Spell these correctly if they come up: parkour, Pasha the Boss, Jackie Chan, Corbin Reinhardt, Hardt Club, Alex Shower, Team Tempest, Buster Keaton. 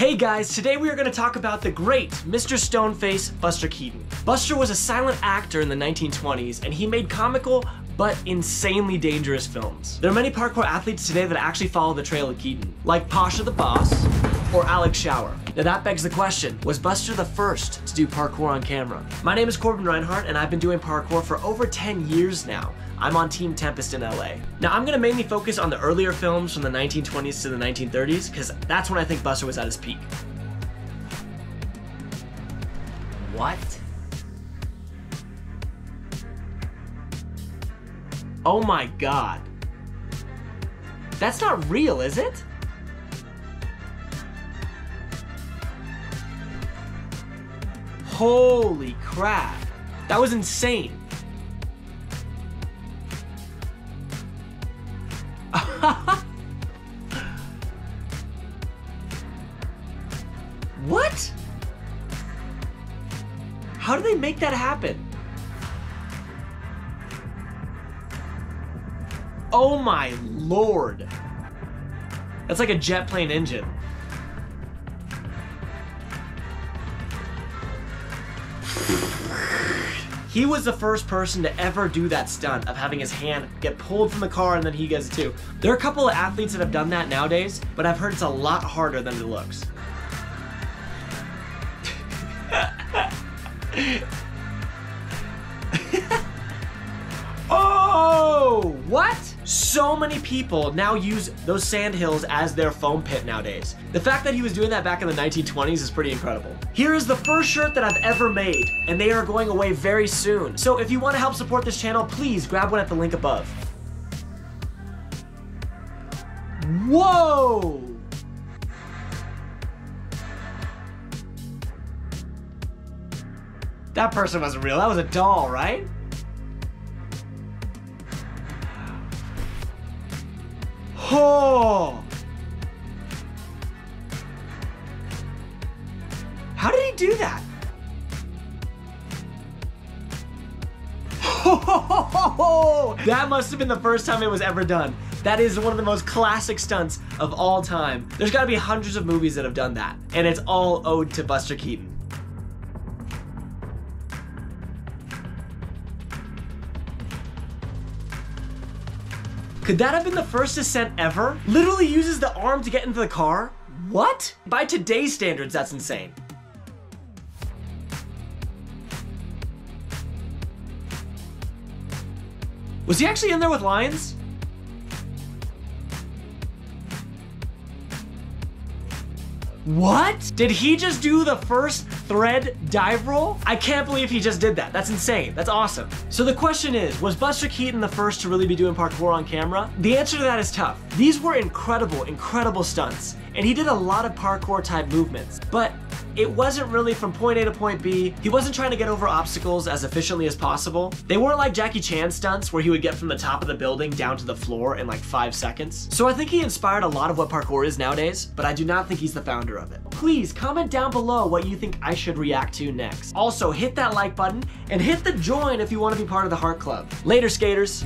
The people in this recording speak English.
Hey guys, today we are going to talk about the great Mr. Stoneface Buster Keaton. Buster was a silent actor in the 1920s, and he made comical but insanely dangerous films. There are many parkour athletes today that actually follow the trail of Keaton, like Pasha the Boss or Alex Shower. Now that begs the question, was Buster the first to do parkour on camera? My name is Corbin Reinhardt, and I've been doing parkour for over 10 years now. I'm on Team Tempest in LA. Now I'm gonna mainly focus on the earlier films from the 1920s to the 1930s, because that's when I think Buster was at his peak. What? Oh my God. That's not real, is it? Holy crap. That was insane. What? How do they make that happen? Oh my Lord. That's like a jet plane engine. He was the first person to ever do that stunt of having his hand get pulled from the car and then he gets it too. There are a couple of athletes that have done that nowadays, but I've heard it's a lot harder than it looks. Oh, what? So many people now use those sand hills as their foam pit nowadays. The fact that he was doing that back in the 1920s is pretty incredible. Here is the first shirt that I've ever made, and they are going away very soon. So if you want to help support this channel, please grab one at the link above. Whoa! That person wasn't real, that was a doll, right? Oh! How did he do that? Oh! That must have been the first time it was ever done. That is one of the most classic stunts of all time. There's gotta be hundreds of movies that have done that, and it's all owed to Buster Keaton. Could that have been the first ascent ever? Literally uses the arm to get into the car? What? By today's standards, that's insane. Was he actually in there with lions? What? Did he just do the first thread dive roll? I can't believe he just did that. That's insane. That's awesome. So the question is, was Buster Keaton the first to really be doing parkour on camera? The answer to that is tough. These were incredible, incredible stunts, and he did a lot of parkour type movements, but it wasn't really from point A to point B. He wasn't trying to get over obstacles as efficiently as possible. They weren't like Jackie Chan stunts where he would get from the top of the building down to the floor in like 5 seconds. So I think he inspired a lot of what parkour is nowadays, but I do not think he's the founder of it. Please comment down below what you think I should react to next. Also, hit that like button and hit the join if you want to be part of the Hardt Club. Later, skaters.